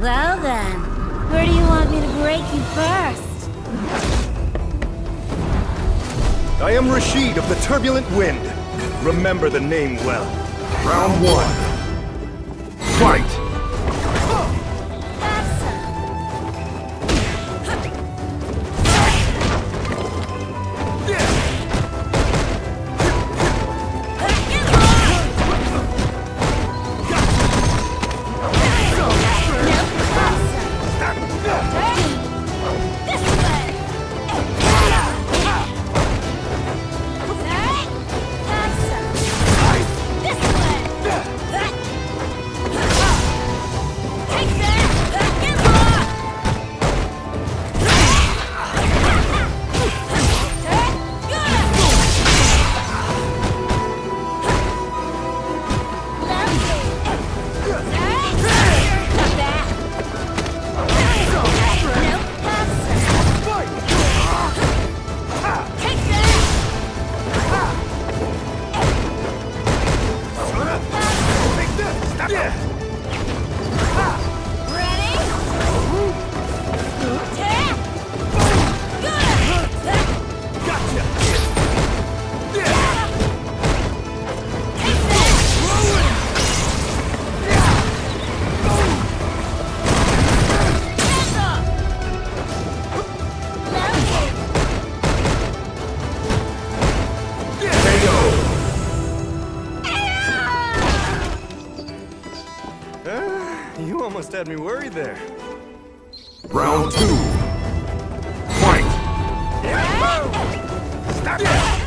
Well then, where do you want me to break you first? I am Rashid of the Turbulent Wind. Remember the name well. Round one. Fight! You almost had me worried there. Round two. Fight! Yeah. Stop it!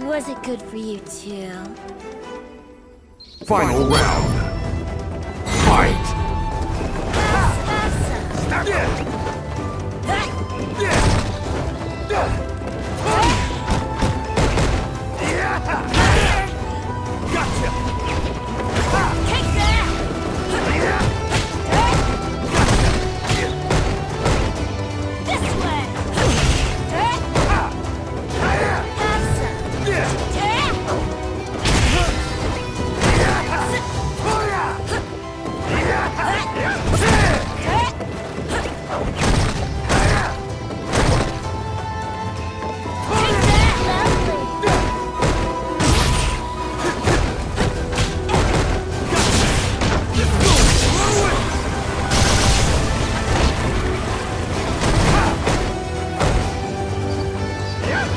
Was it good for you too? Final round. Fight! Stop it! Gotcha!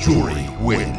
Juri wins.